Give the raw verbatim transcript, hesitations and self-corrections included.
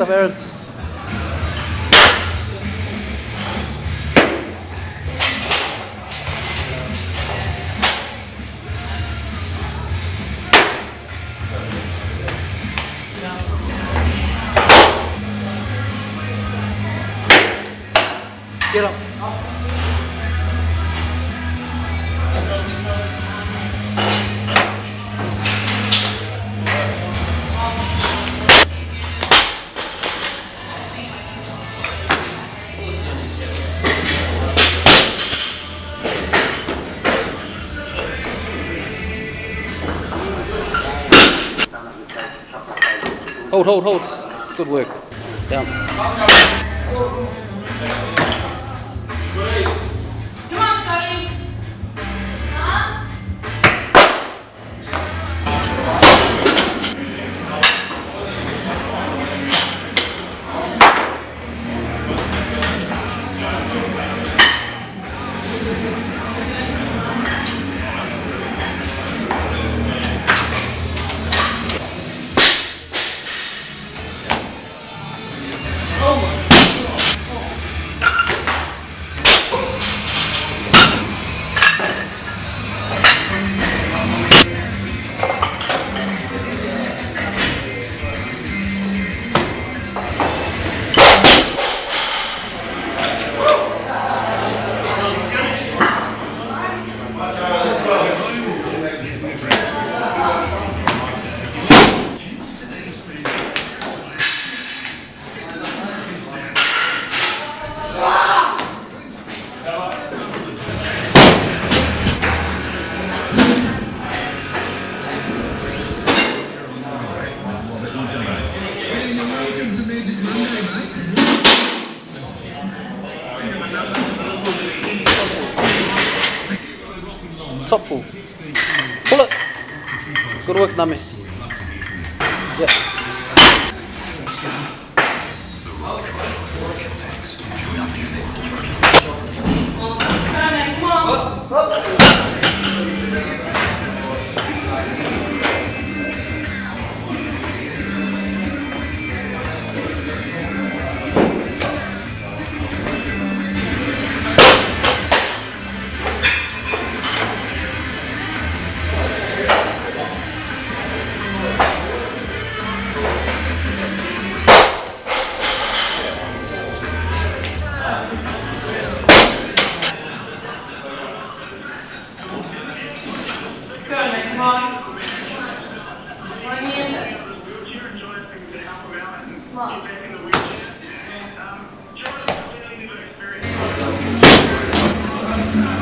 of earth. Get up. Hold, hold, hold. Good work. Down. Come on, Scotty. Top pull. Pull it. Good work, Nami. Yeah. Come on. Mom.